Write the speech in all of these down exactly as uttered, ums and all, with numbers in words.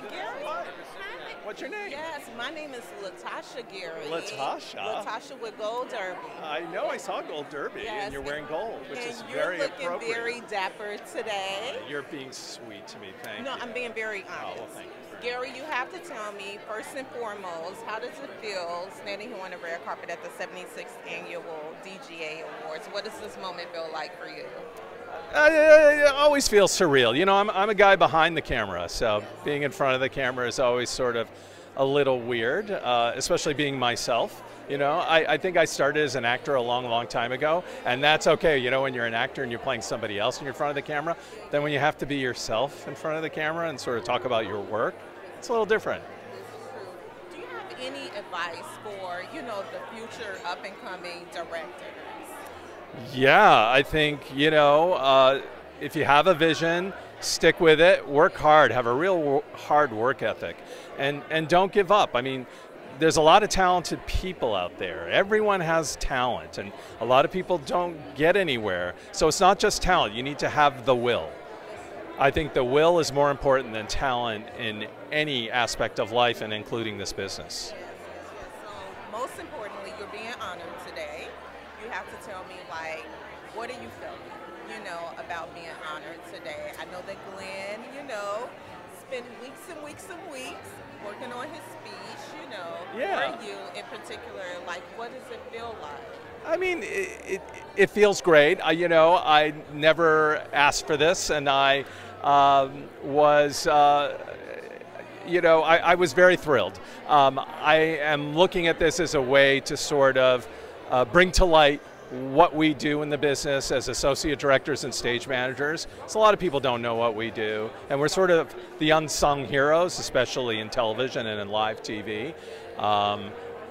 Thank you. Hi. What's your name? Yes, my name is Latasha Gary. Latasha? Latasha with Gold Derby. I know, I saw Gold Derby, yes, and you're wearing gold, which and is very appropriate. You're looking very dapper today. Uh, you're being sweet to me, thank no, you. No, I'm being very honest. Oh, well, thank you. Gary, you have to tell me, first and foremost, how does it feel standing here on the red carpet at the seventy-sixth Annual D G A Awards? What does this moment feel like for you? Uh, it always feels surreal. You know, I'm, I'm a guy behind the camera, so yes. Being in front of the camera is always sort of a little weird, uh, especially being myself. You know, I, I think I started as an actor a long, long time ago, and that's okay. You know, when you're an actor and you're playing somebody else and you're in front of the camera, then when you have to be yourself in front of the camera and sort of talk about your work, it's a little different. Do you have any advice for, you know, the future up-and-coming directors? Yeah, I think, you know, uh, if you have a vision, stick with it, work hard, have a real w hard work ethic, and, and don't give up. I mean, there's a lot of talented people out there. Everyone has talent, and a lot of people don't get anywhere. So it's not just talent. You need to have the will. I think the will is more important than talent in any aspect of life, and including this business. Yes, yes, yes. So most importantly, you're being honored today. You have to tell me, like, what do you feel, you know, about being honored today? I know that Glenn, you know, spent weeks and weeks and weeks working on his speech, you know. Yeah. For you in particular, like, what does it feel like? I mean, it, it, it feels great. I, you know, I never asked for this, and I um, was, uh, you know, I, I was very thrilled. Um, I am looking at this as a way to sort of uh, bring to light what we do in the business as associate directors and stage managers. So a lot of people don't know what we do, and we're sort of the unsung heroes, especially in television and in live T V. Um,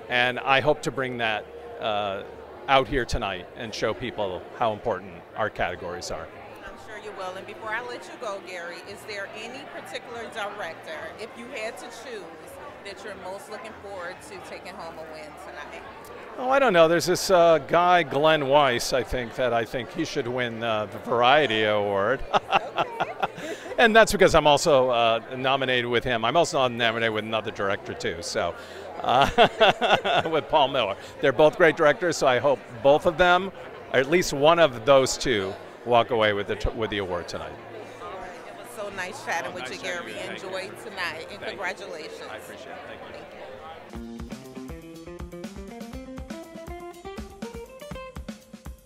and I hope to bring that uh, out here tonight and show people how important our categories are. I'm sure you will. And before I let you go, Gary, is there any particular director, if you had to choose, that you're most looking forward to taking home a win tonight? Oh, I don't know. There's this uh, guy, Glenn Weiss, I think, that I think he should win uh, the Variety Award. And that's because I'm also uh, nominated with him. I'm also nominated with another director, too, so uh, with Paul Miller. They're both great directors, so I hope both of them, or at least one of those two, walk away with the, t with the award tonight. All right. It was so nice chatting oh, with nice you, Gary. You. Enjoy you. Tonight, and Thank congratulations. You. I appreciate it. Thank you. Thank